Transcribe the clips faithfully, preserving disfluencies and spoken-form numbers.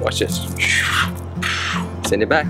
Watch this. Send it back.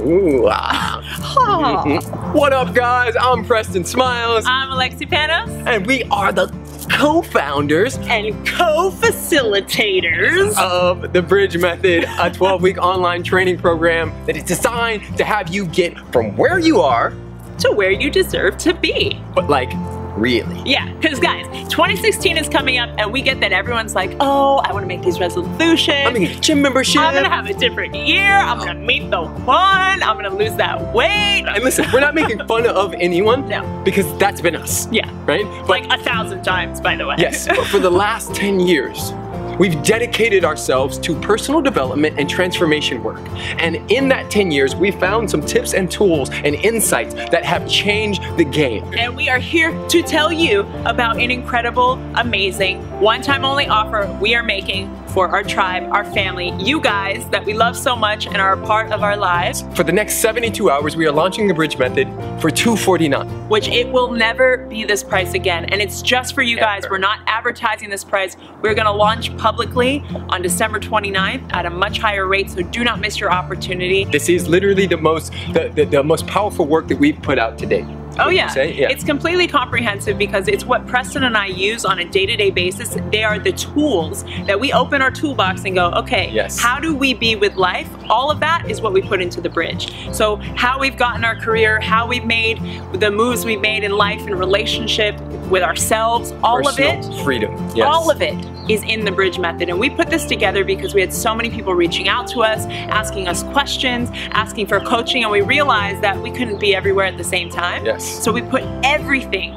Ooh, ah. Mm-hmm. What up, guys? I'm Preston Smiles. I'm Alexi Panos. And we are the co-founders and co-facilitators of The Bridge Method, a twelve-week online training program that is designed to have you get from where you are to where you deserve to be. But like, really. Yeah, because guys, twenty sixteen is coming up and we get that everyone's like, oh, I want to make these resolutions. I'm going to get gym membership. I'm going to have a different year. I'm going to meet the one. I'm going to lose that weight. And listen, we're not making fun of anyone. No. Because that's been us. Yeah. Right? But, like a thousand times, by the way. Yes. But for the last ten years, we've dedicated ourselves to personal development and transformation work. And in that ten years, we found some tips and tools and insights that have changed the game. And we are here to tell you about an incredible, amazing, one-time only offer we are making for our tribe, our family, you guys that we love so much and are a part of our lives. For the next seventy-two hours, we are launching The Bridge Method for two forty-nine. Which it will never be this price again. And it's just for you guys. Ever. We're not advertising this price. We're gonna launch publicly on December twenty-ninth at a much higher rate, so do not miss your opportunity. This is literally the most the, the, the most powerful work that we've put out today. Oh yeah. yeah, it's completely comprehensive because it's what Preston and I use on a day-to-day basis. They are the tools that we open our toolbox and go, okay, yes. How do we be with life? All of that is what we put into The Bridge. So how we've gotten our career, how we've made the moves we've made in life and relationship with ourselves, all Personal of it. freedom. Yes. All of it is in The Bridge Method. And we put this together because we had so many people reaching out to us, asking us questions, asking for coaching, and we realized that we couldn't be everywhere at the same time. Yes. So we put everything,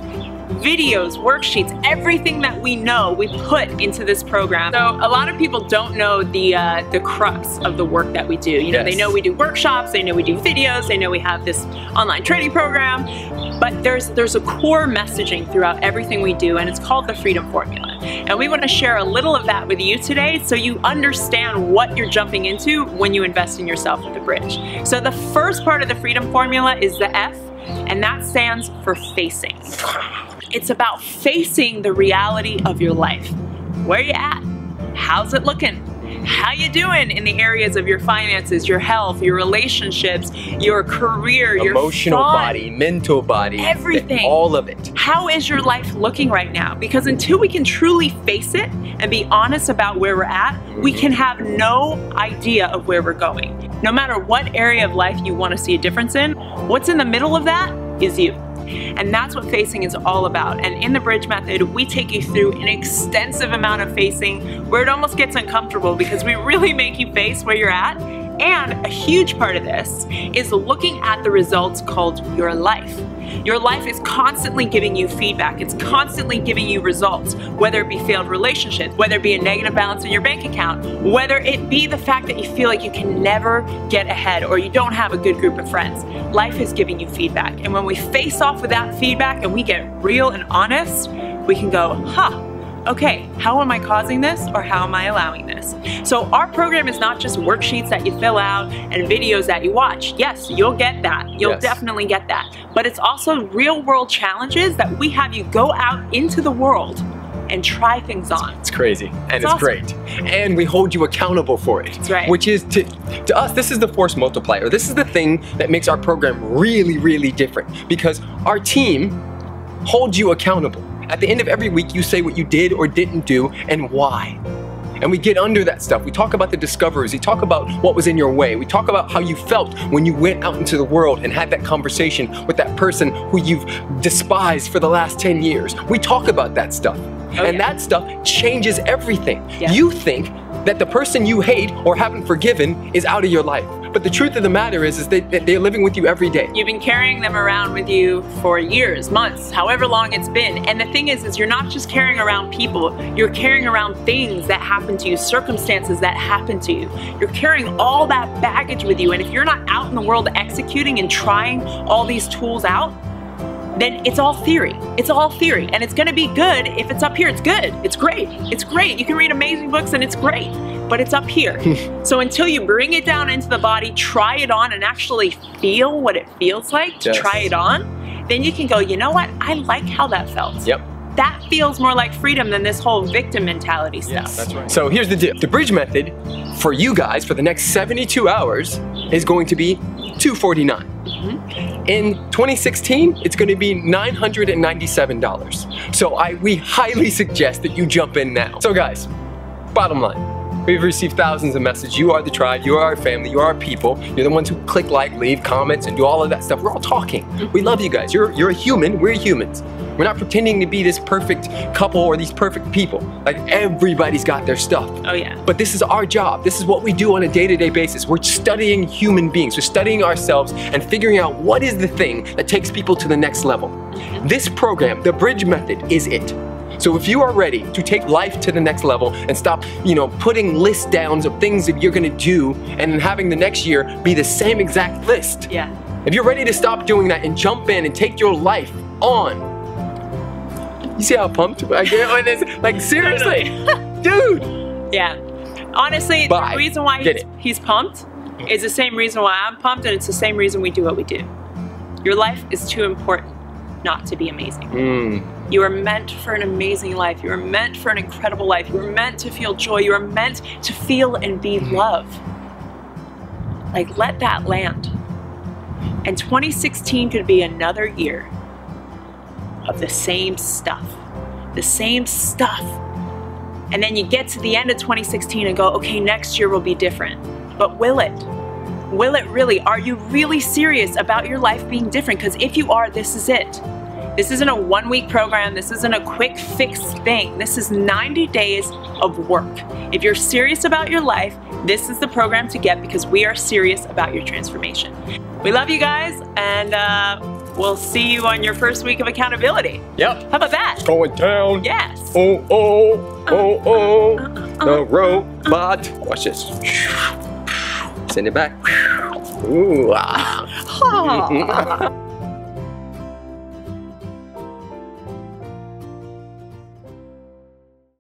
videos, worksheets, everything that we know, we put into this program. So a lot of people don't know the uh, the crux of the work that we do. You know, yes. They know we do workshops, they know we do videos, they know we have this online training program, but there's, there's a core messaging throughout everything we do, and it's called the Freedom Formula. And we want to share a little of that with you today so you understand what you're jumping into when you invest in yourself at The Bridge. So the first part of the Freedom Formula is the F, and that stands for facing. It's about facing the reality of your life. Where you at? How's it looking? How you doing in the areas of your finances, your health, your relationships, your career, your emotional body, mental body, everything, all of it. How is your life looking right now? Because until we can truly face it and be honest about where we're at, we can have no idea of where we're going. No matter what area of life you want to see a difference in, what's in the middle of that is you. And that's what facing is all about. And in The Bridge Method, we take you through an extensive amount of facing where it almost gets uncomfortable because we really make you face where you're at. And a huge part of this is looking at the results called your life. Your life is constantly giving you feedback. It's constantly giving you results, whether it be failed relationships, whether it be a negative balance in your bank account, whether it be the fact that you feel like you can never get ahead or you don't have a good group of friends. Life is giving you feedback. And when we face off with that feedback and we get real and honest, we can go, huh. Okay, how am I causing this or how am I allowing this? So our program is not just worksheets that you fill out and videos that you watch. Yes, you'll get that. You'll yes. definitely get that. But it's also real world challenges that we have you go out into the world and try things on. It's crazy and it's, it's awesome. Great. And we hold you accountable for it. That's right. Which is, to, to us, this is the force multiplier. This is the thing that makes our program really, really different because our team holds you accountable. At the end of every week, you say what you did or didn't do and why. And we get under that stuff. We talk about the discoveries. We talk about what was in your way. We talk about how you felt when you went out into the world and had that conversation with that person who you've despised for the last ten years. We talk about that stuff. Oh, and yeah. that stuff changes everything. Yeah. You think that the person you hate or haven't forgiven is out of your life. But the truth of the matter is, is they, they're living with you every day. You've been carrying them around with you for years, months, however long it's been. And the thing is, is you're not just carrying around people, you're carrying around things that happen to you, circumstances that happen to you. You're carrying all that baggage with you. And if you're not out in the world executing and trying all these tools out, then it's all theory. It's all theory. And it's gonna be good if it's up here. It's good. It's great. It's great. You can read amazing books and it's great, but it's up here. So until you bring it down into the body, try it on and actually feel what it feels like to yes. try it on, then you can go, you know what? I like how that felt. Yep. that feels more like freedom than this whole victim mentality stuff. Yeah, that's right. So here's the deal. The Bridge Method for you guys for the next seventy-two hours is going to be two forty-nine. Mm-hmm. In twenty sixteen, it's going to be nine hundred ninety-seven dollars. So I we highly suggest that you jump in now. So guys, bottom line. We've received thousands of messages. You are the tribe, you are our family, you are our people. You're the ones who click like, leave comments, and do all of that stuff. We're all talking. We love you guys. You're, you're a human, we're humans. We're not pretending to be this perfect couple or these perfect people. Like, everybody's got their stuff. Oh yeah. But this is our job. This is what we do on a day-to-day basis. We're studying human beings. We're studying ourselves and figuring out what is the thing that takes people to the next level. This program, the Bridge Method, is it. So if you are ready to take life to the next level and stop, you know, putting lists down of things that you're gonna do and then having the next year be the same exact list. Yeah. If you're ready to stop doing that and jump in and take your life on. You see how pumped I get on this? Like, seriously, dude. Yeah. Honestly, Bye. the reason why he's, he's pumped is the same reason why I'm pumped, and it's the same reason we do what we do. Your life is too important not to be amazing. Mm. You are meant for an amazing life. You are meant for an incredible life. You are meant to feel joy. You are meant to feel and be loved. Like, let that land. And twenty sixteen could be another year of the same stuff, the same stuff. And then you get to the end of twenty sixteen and go, okay, next year will be different. But will it? Will it really? Are you really serious about your life being different? Because if you are, this is it. This isn't a one-week program. This isn't a quick fix thing. This is ninety days of work. If you're serious about your life, this is the program to get, because we are serious about your transformation. We love you guys, and uh, we'll see you on your first week of accountability. Yep. How about that? Going down. Yes. Oh, oh, oh, oh, uh, uh, uh, the robot. Uh, uh, uh. Watch this. Send it back. Ooh. Ah.